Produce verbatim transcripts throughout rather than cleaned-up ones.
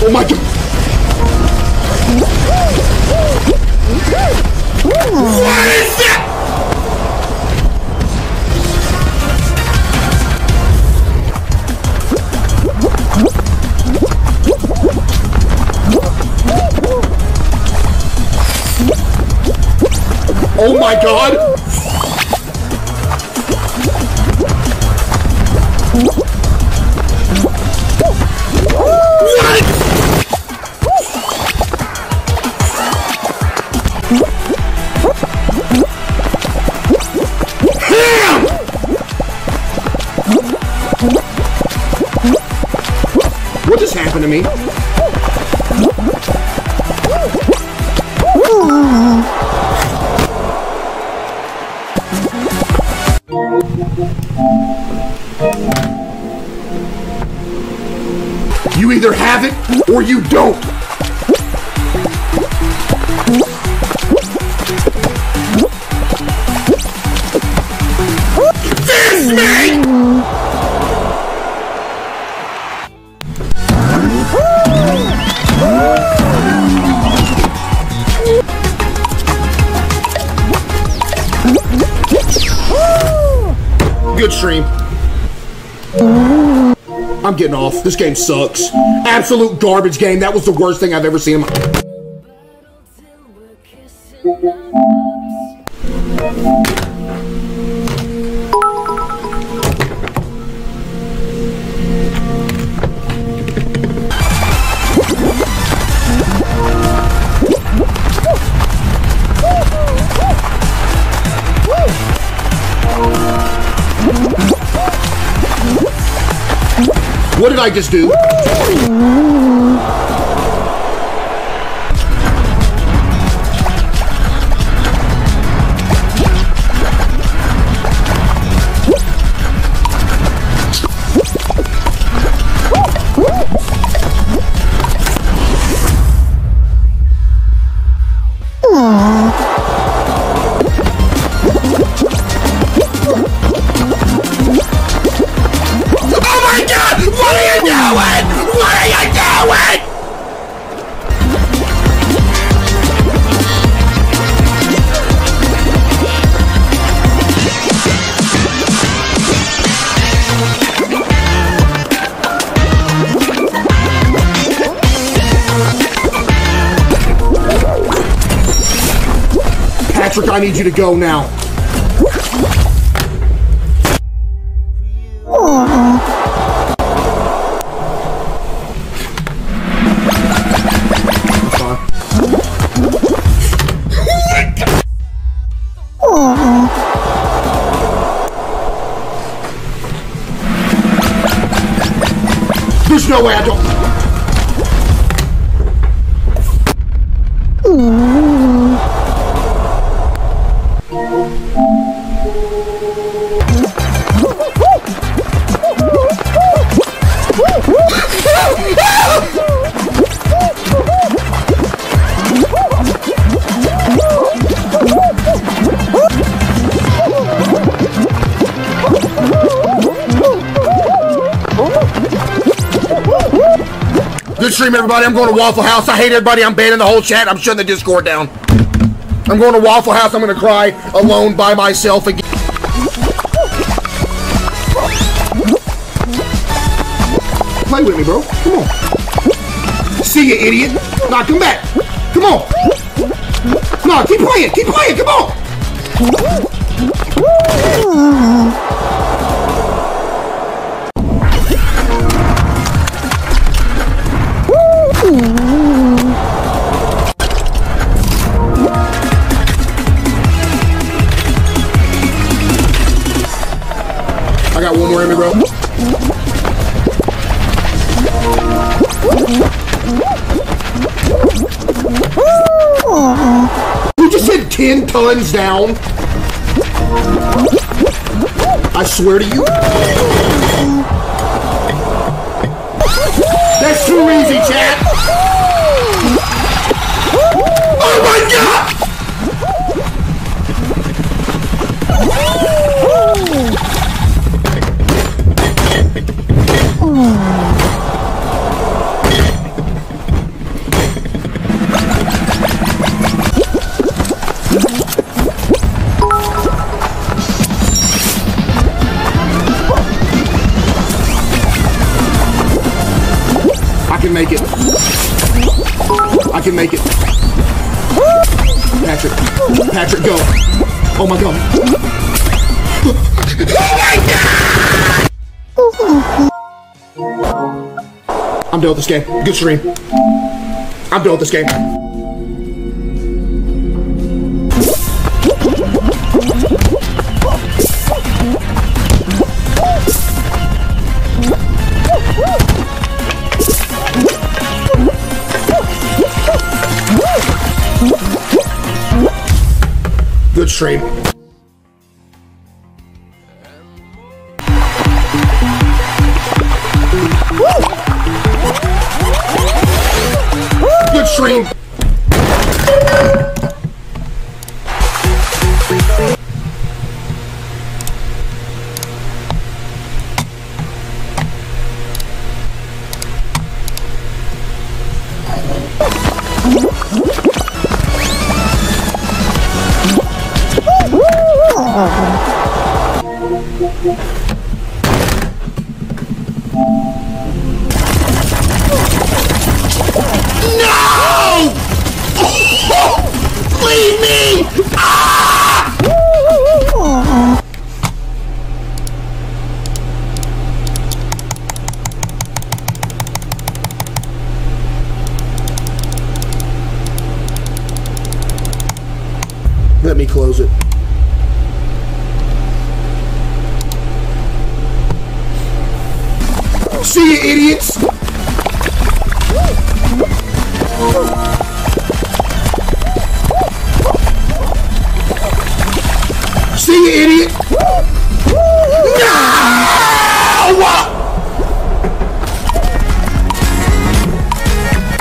Oh my god! What is that? Oh my god! What? Ham! What just happened to me? You either have it or you don't. This man! Good stream. I'm getting off. This game sucks. Absolute garbage game. That was the worst thing I've ever seen in my... What did I just do? I need you to go now. There's no way I don't. Stream everybody, I'm going to Waffle House. I hate everybody, I'm banning the whole chat, I'm shutting the Discord down. I'm going to Waffle House, I'm gonna cry alone by myself again. Play with me, bro. Come on. See you, idiot. Nah, come back. Come on. Nah, keep playing, keep playing, come on. ten tons down. I swear to you. That's too easy, chat. Oh my god! I can make it. I can make it. Patrick. Patrick, go. Oh my god. Oh my god! I'm done with this game. Good stream. I'm done with this game. Good stream. Good stream.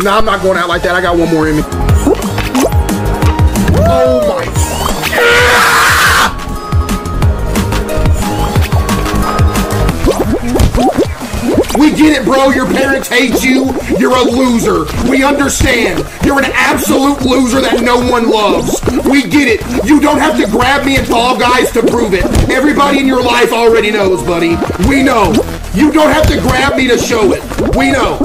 No, I'm not going out like that. I got one more in me. Oh my. Ah! We get it, bro. Your parents hate you. You're a loser. We understand. You're an absolute loser that no one loves. We get it. You don't have to grab me and Fall Guys to prove it. Everybody in your life already knows, buddy. We know. You don't have to grab me to show it. We know.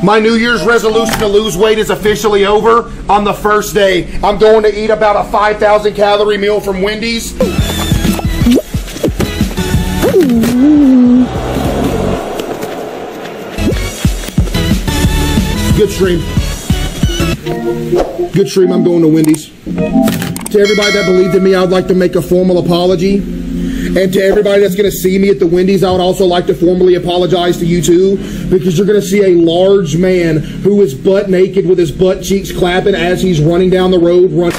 My New Year's resolution to lose weight is officially over. On the first day, I'm going to eat about a five thousand calorie meal from Wendy's. Good stream. Good stream, I'm going to Wendy's. To everybody that believed in me, I would like to make a formal apology. And to everybody that's going to see me at the Wendy's, I would also like to formally apologize to you too, because you're going to see a large man who is butt naked with his butt cheeks clapping as he's running down the road. Run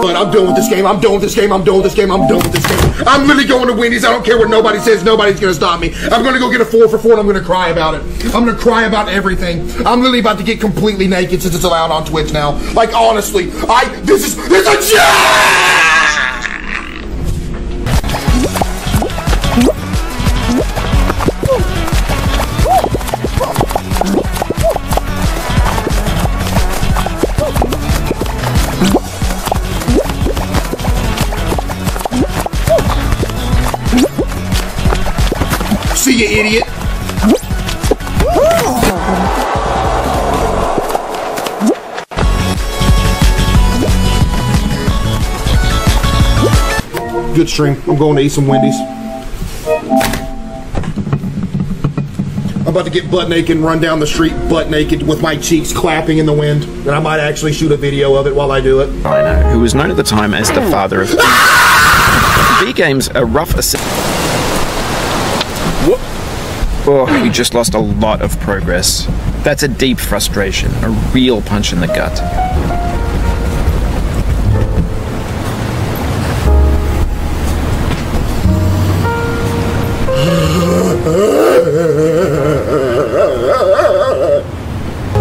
but I'm done with this game. I'm done with this game. I'm done with this game. I'm done with this game. I'm literally going to Wendy's. I don't care what nobody says. Nobody's going to stop me. I'm going to go get a four for four and I'm going to cry about it. I'm going to cry about everything. I'm literally about to get completely naked since it's allowed on Twitch now. Like, honestly, I, this is, this is a joke! good stream. I'm going to eat some Wendy's. I'm about to get butt naked and run down the street butt naked with my cheeks clapping in the wind. And I might actually shoot a video of it while I do it. I know, who was known at the time as the father of B games, a rough assist. What? Oh, you just lost a lot of progress. That's a deep frustration, a real punch in the gut.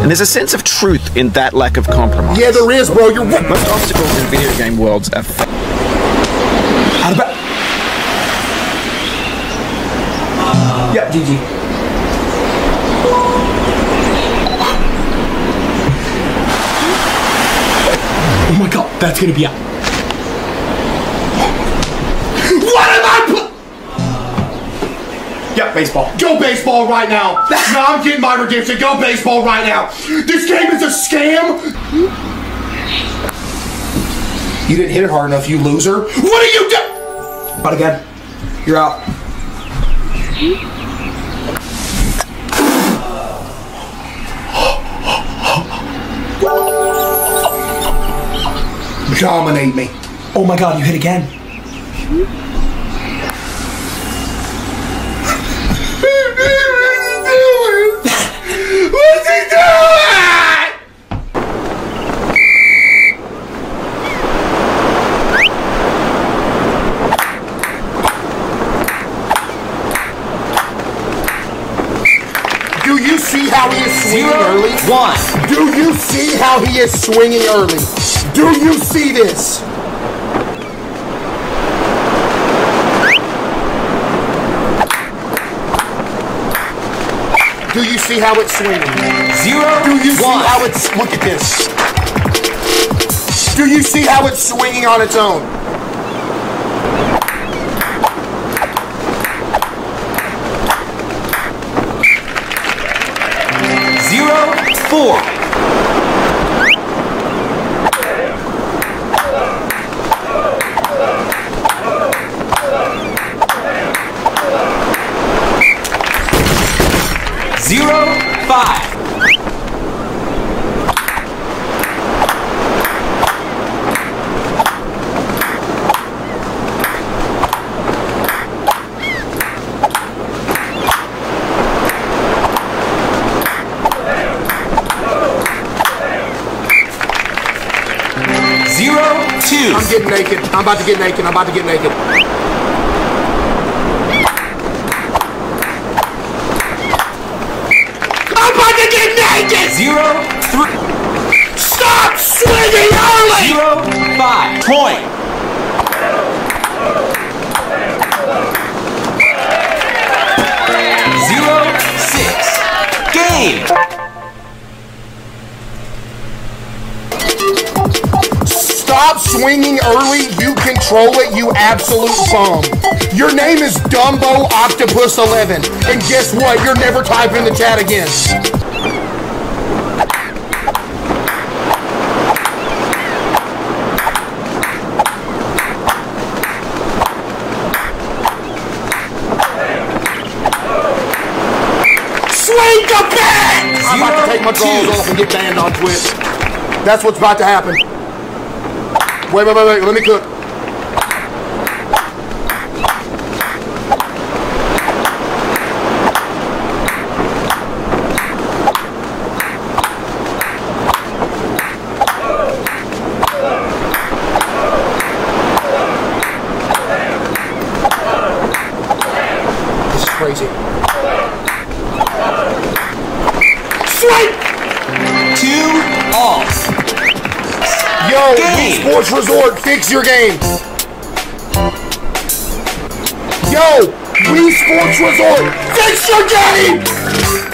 And there's a sense of truth in that lack of compromise. Yeah, there is, bro. You're what? Most obstacles in video game worlds are. F How about? Uh, yeah, G G. Oh my god, that's gonna be out. What am I put? Yeah, baseball. Go baseball right now. That's now I'm getting my redemption. Go baseball right now. This game is a scam. You didn't hit it hard enough, you loser. What are you doing? But again, you're out. Dominate me. Oh my god, you hit again. What's he doing? Do you see how he is swinging early? One. Do you see how he is swinging early? Do you see this? Do you see how it's swinging? Zero. Do you one. see how it's... Look at this. Do you see how it's swinging on its own? Zero. Four. Zero, five. Zero, two. I'm getting naked. I'm about to get naked. I'm about to get naked. Zero, three. Stop swinging early! Zero, five. Point. Zero, six. Game! Stop swinging early. You control it, you absolute bum. Your name is Dumbo Octopus eleven. And guess what? You're never typing in the chat again. My balls off and get banned on Twitch. That's what's about to happen. Wait, wait, wait, wait. Let me cook. Wii Sports Resort, fix your game. Yo, Wii Sports Resort, fix your game!